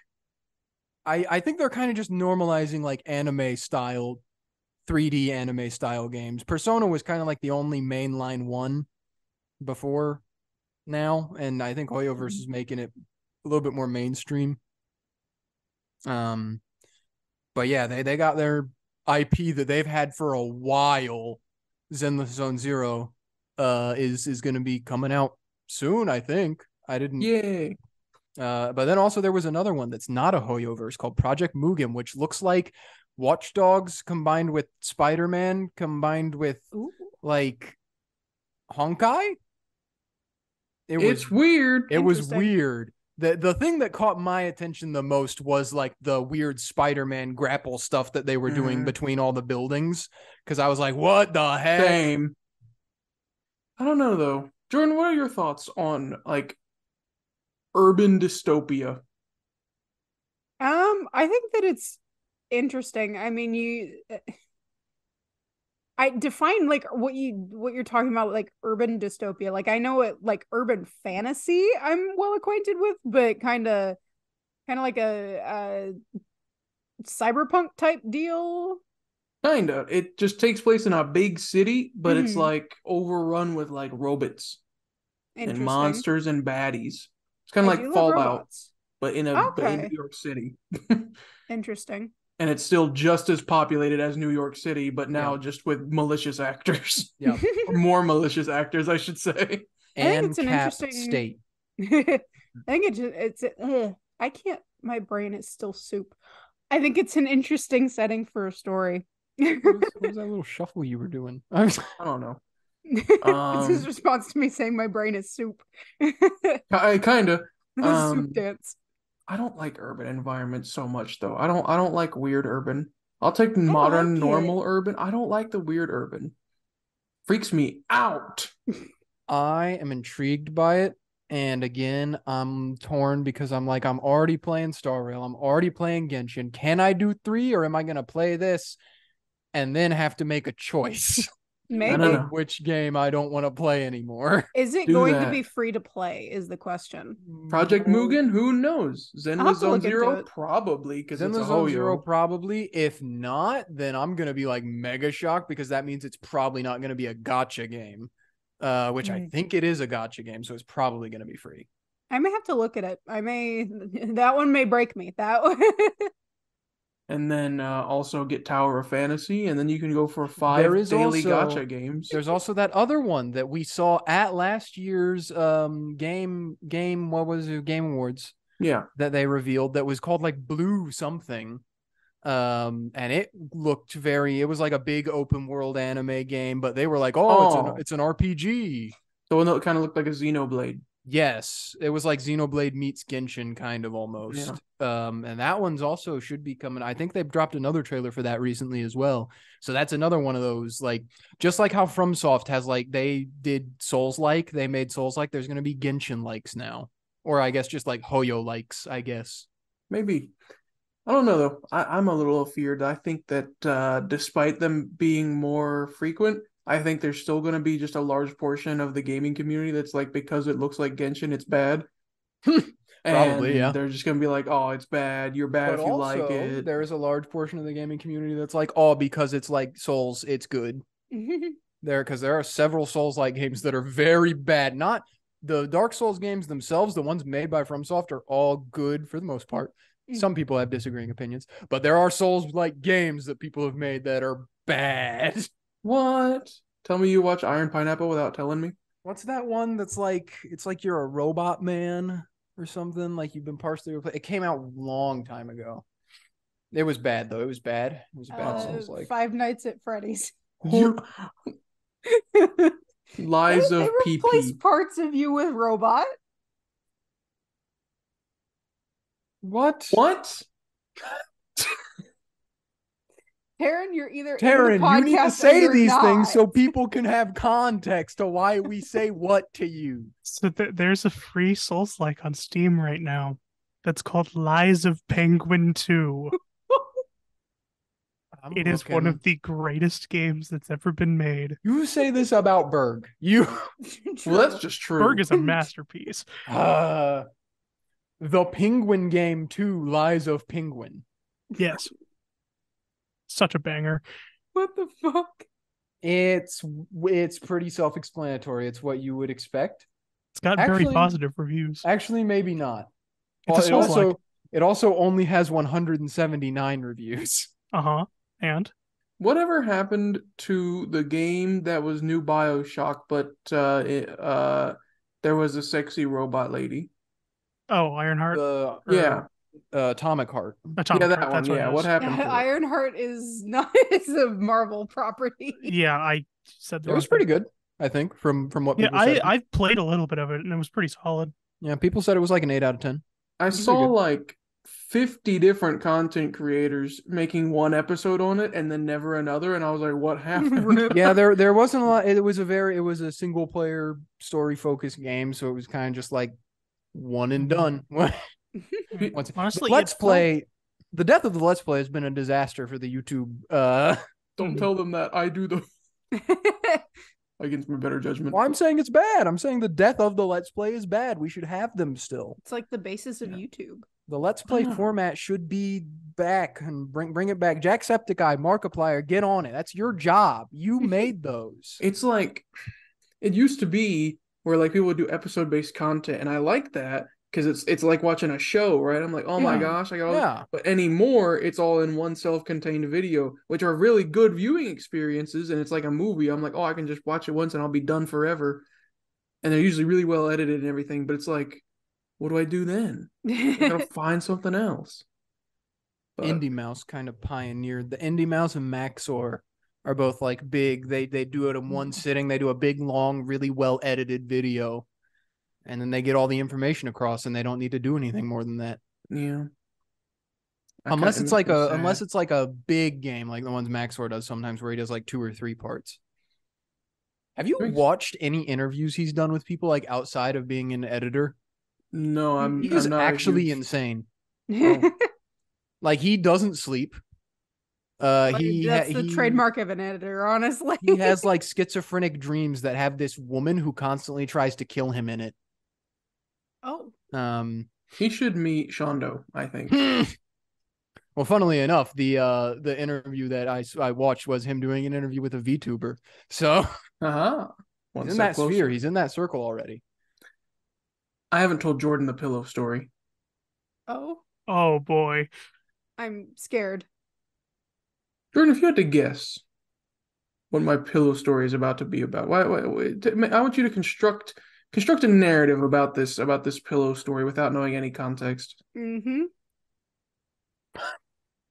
I think they're kind of just normalizing like anime style, 3D anime style games. Persona was kind of like the only mainline one before now, and I think HoYoverse is making it a little bit more mainstream. But yeah, they got their IP that they've had for a while. Zenless Zone Zero is going to be coming out soon, I think. Yay. But then also there was another one that's not a HoYoverse called Project Mugen, which looks like Watch Dogs combined with Spider-Man combined with like Honkai. It's weird. It was weird. The thing that caught my attention the most was like the weird Spider-Man grapple stuff that they were doing between all the buildings. Because I was like, what the heck? Same. I don't know though. Jordan, what are your thoughts on like urban dystopia? I think that it's interesting. I mean, I define like what you're talking about, like urban dystopia. Like I know it, like urban fantasy I'm well acquainted with, but kind of like a cyberpunk type deal. Kinda. It just takes place in a big city, but it's like overrun with like robots and monsters and baddies. It's kind of like Fallout, but in New York City. Interesting. And it's still just as populated as New York City, but now just with malicious actors. Yeah, more malicious actors, I should say. And it's an interesting state. I think I can't. My brain is still soup. I think it's an interesting setting for a story. What was that little shuffle you were doing? I don't know. It's his response to me saying my brain is soup. I kind of soup dance. I don't like urban environments so much though. I don't like weird urban. I'll take modern normal urban. I don't like the weird urban. Freaks me out. I am intrigued by it, and again, I'm torn because I'm like, I'm already playing Star Rail. I'm already playing Genshin. Can I do 3 or am I going to play this and then have to make a choice? Maybe. I don't know which game I don't want to play anymore. Is it to be free to play is the question. Project Mugen, who knows? Zenless Zone Zero, probably. Zenless Zone Zero, probably. If not, then I'm going to be like mega shocked because that means it's probably not going to be a gacha game, which I think it is a gacha game, so it's probably going to be free. I may have to look at it. That one may break me. That one. And then also get Tower of Fantasy, and then you can go for 5 daily gacha games. There's also that other one that we saw at last year's Game Awards. Yeah, that they revealed that was called like Blue something, and it looked it was like a big open world anime game, but they were like, it's an RPG. The one that kind of looked like a Xenoblade. Yes, it was like Xenoblade meets Genshin kind of almost. Yeah. And that one's also should be coming. I think they've dropped another trailer for that recently as well. So that's another one of those, like just like how FromSoft has like they did Souls-like, they made Souls-like, there's going to be Genshin likes now. Or I guess just like HoYo likes, I guess. Maybe. I don't know, though. I'm a little feared. I think that despite them being more frequent, I think there's still going to be just a large portion of the gaming community that's like, because it looks like Genshin, it's bad. Probably, yeah. They're just going to be like, oh, it's bad. You're bad but if you also, like it. There is a large portion of the gaming community that's like, oh, because it's like Souls, it's good. Because there are several Souls-like games that are very bad. Not the Dark Souls games themselves, the ones made by FromSoft are all good for the most part. Some people have disagreeing opinions, but there are Souls-like games that people have made that are bad. What? Tell me you watch Iron Pineapple without telling me? What's that one that's like, it's like you're a robot man or something, like you've been partially replaced? It came out a long time ago. It was bad, though. It was bad. It was bad Souls-like. Five Nights at Freddy's. Lies of PP. They replace parts of you with robot. What? Taryn, you're either Taryn, you need to say these things so people can have context to why we say what to you. So there's a free Souls-like on Steam right now that's called Lies of Penguin 2. It is one of the greatest games that's ever been made. You say this about Berg. Well, that's just true. Berg is a masterpiece. The Penguin Game 2, Lies of Penguin. Yes. Such a banger. What the fuck? It's pretty self-explanatory. It's what you would expect. It's got very positive reviews. Actually, maybe not. It also only has 179 reviews. Uh-huh. And? Whatever happened to the game that was new BioShock, but there was a sexy robot lady? Oh, Ironheart? Atomic Heart. Atomic Heart. One. What happened? Ironheart is a Marvel property. Yeah, I said that. It was pretty good, I think, from what people said. I've played a little bit of it, and it was pretty solid. Yeah, people said it was like an 8 out of 10. I saw like 50 different content creators making one episode on it, and then never another, and I was like, what happened? Yeah, there wasn't a lot. It was a single-player, story-focused game, so it was kind of just like, one and done. Honestly, Let's Play. The death of the Let's Play has been a disaster for the YouTube. Don't tell them that. I do the against my better judgment. Well, I'm saying it's bad. I'm saying the death of the Let's Play is bad. We should have them still. It's like the basis of YouTube. The Let's Play format should be back and bring it back. Jacksepticeye, Markiplier, get on it. That's your job. You made those. It's like it used to be, where like people would do episode-based content, and I like that because it's like watching a show, right? I'm like, oh my gosh, I got all this. But anymore, it's all in one self-contained video, which are really good viewing experiences, and it's like a movie. I'm like, oh, I can just watch it once, and I'll be done forever. And they're usually really well edited and everything, but it's like, what do I do then? I gotta find something else. But Indie Mouse kind of pioneered the Indie Mouse and Maxor. Are both like big. They do it in one sitting. They do a big, long, really well edited video, and then they get all the information across, and they don't need to do anything more than that. Yeah. Unless it's like a big game, like the ones Maxor does sometimes, where he does like 2 or 3 parts. Have you watched any interviews he's done with people like outside of being an editor? No, he's actually insane. Oh. Like he doesn't sleep. That's the trademark of an editor, honestly. He has like schizophrenic dreams that have this woman who constantly tries to kill him in it. Oh. He should meet Shondo, I think. Well, funnily enough, the interview that I watched was him doing an interview with a VTuber. So he's in that sphere. He's in that circle already. I haven't told Jordan the pillow story. Oh boy. I'm scared. Jordan, if you had to guess what my pillow story is about to be about, why, I want you to construct a narrative about this pillow story without knowing any context. Mm-hmm.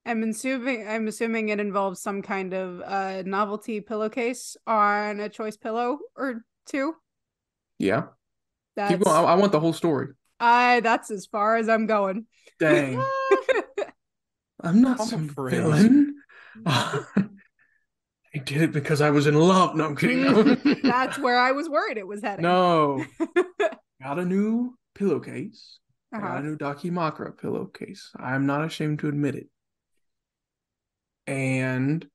I'm assuming it involves some kind of novelty pillowcase on a choice pillow or two. Yeah. Keep going. I want the whole story. That's as far as I'm going. Dang. I'm not some villain. I did it because I was in love. No, I'm kidding. That's where I was worried it was heading. No. Got a new pillowcase. Uh-huh. And Anudaki Makara pillowcase. I'm not ashamed to admit it. And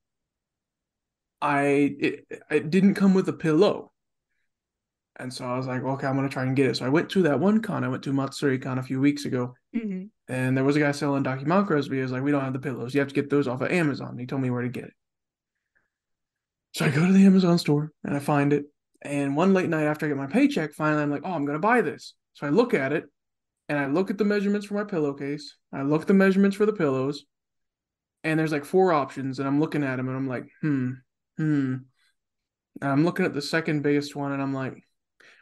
it didn't come with a pillow. And so I was like, okay, I'm going to try and get it. So I went to that one con. I went to MatsuriCon a few weeks ago. Mm-hmm. And there was a guy selling Daki Makaros, but he was like, we don't have the pillows. You have to get those off of Amazon. And he told me where to get it. So I go to the Amazon store and I find it. And one late night after I get my paycheck, finally, I'm like, oh, I'm going to buy this. So I look at it and I look at the measurements for my pillowcase. I look at the measurements for the pillows. And there's like four options, and I'm looking at them, and I'm like, And I'm looking at the second biggest one, and I'm like,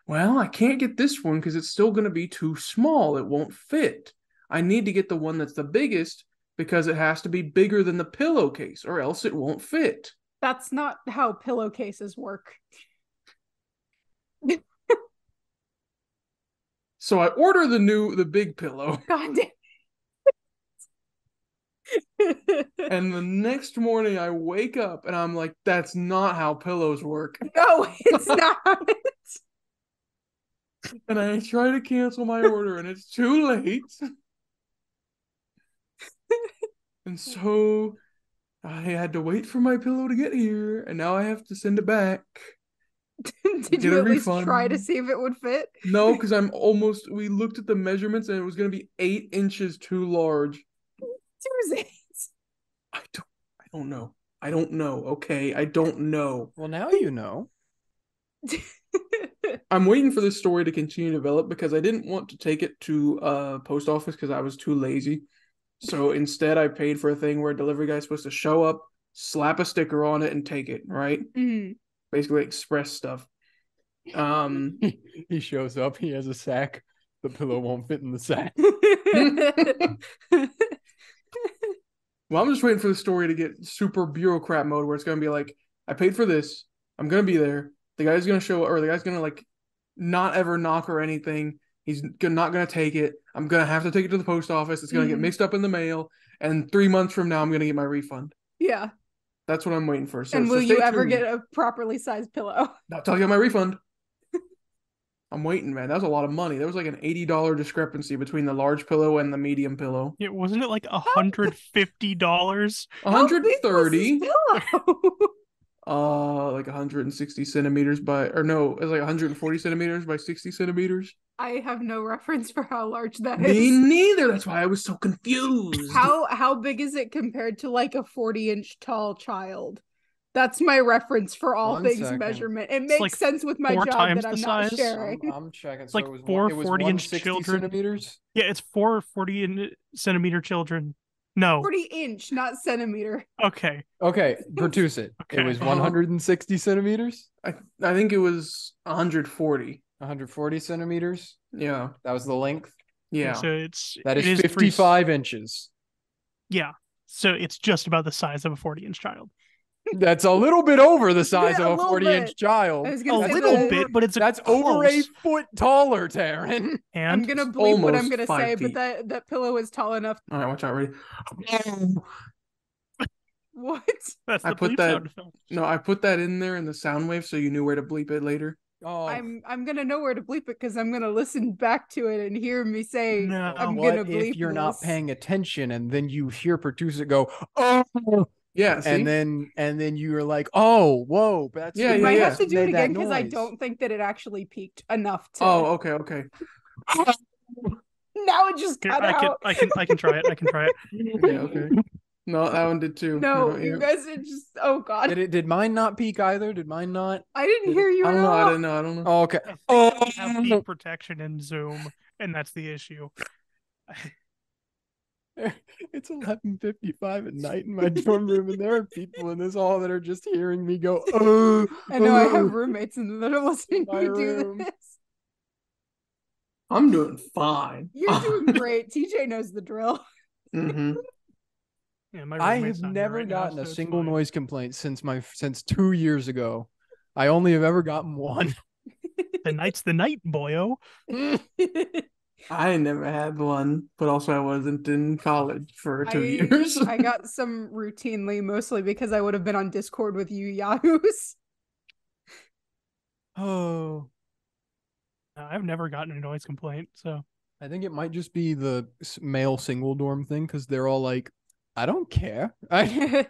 well, I can't get this one because it's still going to be too small. It won't fit. I need to get the one that's the biggest because it has to be bigger than the pillowcase, or else it won't fit. That's not how pillowcases work. So I order the big pillow. God damn. And the next morning I wake up and I'm like, that's not how pillows work. No, it's not. And I try to cancel my order and it's too late. And so I had to wait for my pillow to get here, and now I have to send it back. Did you at least try to see if it would fit? No, because we looked at the measurements and it was going to be 8 inches too large. I don't know. I don't know. Okay, I don't know. Well, now you know. I'm waiting for this story to continue to develop because I didn't want to take it to post office because I was too lazy. So instead, I paid for a thing where a delivery guy is supposed to show up, slap a sticker on it, and take it. Right? Mm-hmm. Basically, express stuff. He shows up. He has a sack. The pillow won't fit in the sack. Well, I'm just waiting for the story to get super bureaucrat mode where it's going to be like, I paid for this. I'm going to be there. The guy's going to show up, or the guy's going to like not ever knock or anything. He's not going to take it. I'm going to have to take it to the post office. It's going to get mixed up in the mail. And 3 months from now, I'm going to get my refund. Yeah. That's what I'm waiting for. So, and will you ever get a properly sized pillow? Not till I get my refund. I'm waiting, man. That was a lot of money. There was like an $80 discrepancy between the large pillow and the medium pillow. Yeah, wasn't it like $150? $130. Like 160 centimeters by, or no, it's like 140 centimeters by 60 centimeters. I have no reference for how large that is. Me neither. That's why I was so confused. How big is it compared to like a 40-inch tall child? That's my reference for all One things second. Measurement. It makes like sense with my job that I'm not sharing. I'm checking. It's so like it was 40-inch children. Centimeters? Yeah, it's 40-centimeter children. No. 40-inch, not centimeter. Okay. Okay, Pertuset. Okay. It was 160 centimeters? I think it was 140. 140 centimeters? Yeah. That was the length? Yeah. So it is 55 inches. Yeah. So it's just about the size of a 40-inch child. That's a little bit over the size of a 40-inch child. That's over 8 foot taller, Taryn. And I'm going to believe what I'm going to say, but that pillow is tall enough. All right, watch out, ready? What? That's the bleep sound. No, I put that in there in the sound wave so you knew where to bleep it later. Oh. I'm going to know where to bleep it because I'm going to listen back to it and hear me say, no, I'm going to bleep if you're not paying attention and then you hear producer go, oh. Yeah, see? and then you were like, oh, whoa, but that's I have to do it again because I don't think that it actually peaked enough to. Oh, okay. Now it just cut out. I can try it. Yeah, okay. No, that one did too. No, you guys, it just. Oh God. Did mine not peak either? Did mine not? I didn't hear you. I don't know. Oh, okay. I have peak protection in Zoom, and that's the issue. It's 11:55 at night in my dorm room, and there are people in this hall that are just hearing me go, oh. I know, I have roommates and they're listening to you do this. I'm doing fine. You're doing great. TJ knows the drill. Mm-hmm. Yeah, I have never gotten a single noise complaint since 2 years ago. I only have ever gotten one. The night's the night, boyo. I never had one, but also I wasn't in college for 2 years. I got some routinely, mostly because I would have been on Discord with you yahoos. Oh. I've never gotten a noise complaint, so. I think it might just be the male single dorm thing because they're all like, I don't care. I think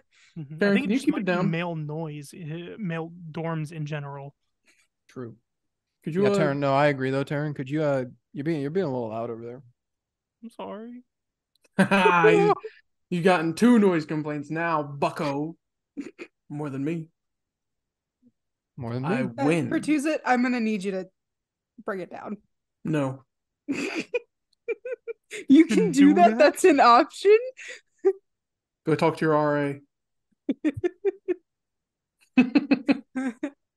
you keep it down. Male noise, male dorms in general. True. Could you? Yeah, Taryn, no, I agree though, Taryn. Could you? You're being a little loud over there. I'm sorry. You've gotten 2 noise complaints now, bucko. More than me. More than me. I win. Pertuset, I'm gonna need you to bring it down. No. You can do that? That's an option. Go talk to your RA.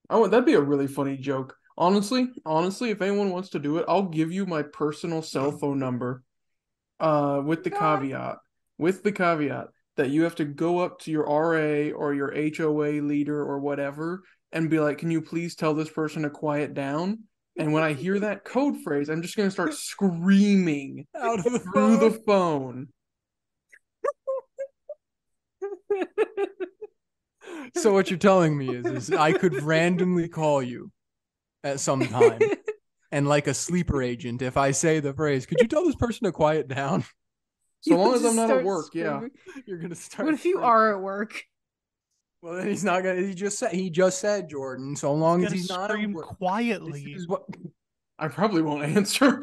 Oh, that'd be a really funny joke. Honestly, if anyone wants to do it, I'll give you my personal cell phone number. With the caveat that you have to go up to your RA or your HOA leader or whatever and be like, can you please tell this person to quiet down? And when I hear that code phrase, I'm just going to start screaming through the phone. So what you're telling me is I could randomly call you at some time. And like a sleeper agent, if I say the phrase, could you tell this person to quiet down? So long as I'm not at work, screaming. Yeah. You're going to start. What if you are at work? Well, then he's not going to. He just said, Jordan, so long as he's not scream at work. Quietly. I probably won't answer.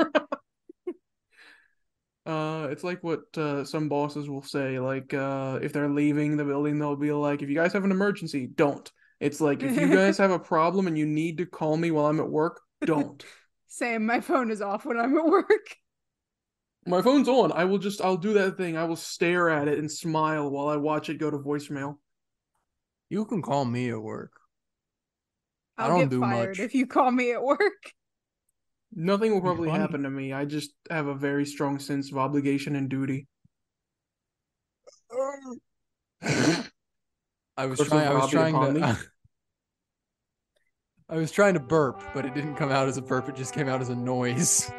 It's like what some bosses will say. Like, if they're leaving the building, they'll be like, if you guys have an emergency, don't. It's like, if you guys have a problem and you need to call me while I'm at work, don't. Sam, my phone is off when I'm at work. My phone's on. I'll do that thing. I will stare at it and smile while I watch it go to voicemail. You can call me at work. I don't do much. I'll get fired if you call me at work. Nothing will probably happen to me. I just have a very strong sense of obligation and duty. I was trying to burp, but it didn't come out as a burp. It just came out as a noise.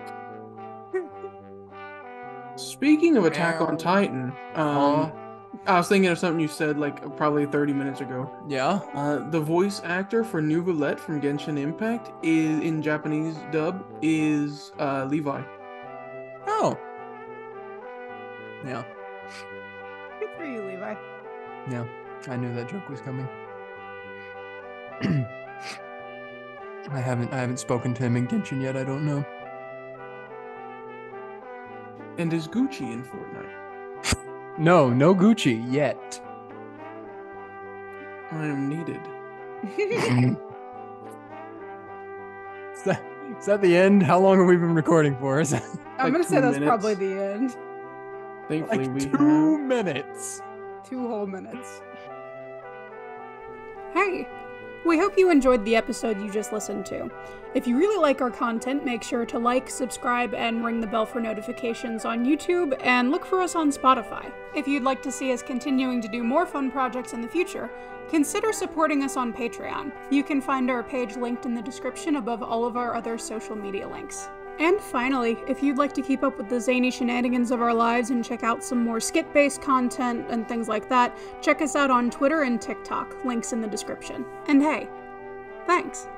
Speaking of Attack on Titan, I was thinking of something you said like probably 30 minutes ago. Yeah. The voice actor for Nuvalet from Genshin Impact is in Japanese dub is Levi. Oh. Yeah. Good for you, Levi. Yeah, I knew that joke was coming. I haven't spoken to him in Genshin yet, I don't know. And is Gucci in Fortnite? No Gucci yet. I am needed. Is that the end? How long have we been recording for? Like I'm going to say that's probably the end. Thankfully, like we have 2 minutes. 2 whole minutes. Hey! We hope you enjoyed the episode you just listened to. If you really like our content, make sure to like, subscribe, and ring the bell for notifications on YouTube, and look for us on Spotify. If you'd like to see us continuing to do more fun projects in the future, consider supporting us on Patreon. You can find our page linked in the description above all of our other social media links. And finally, if you'd like to keep up with the zany shenanigans of our lives and check out some more skit-based content and things like that, check us out on Twitter and TikTok, links in the description. And hey, thanks!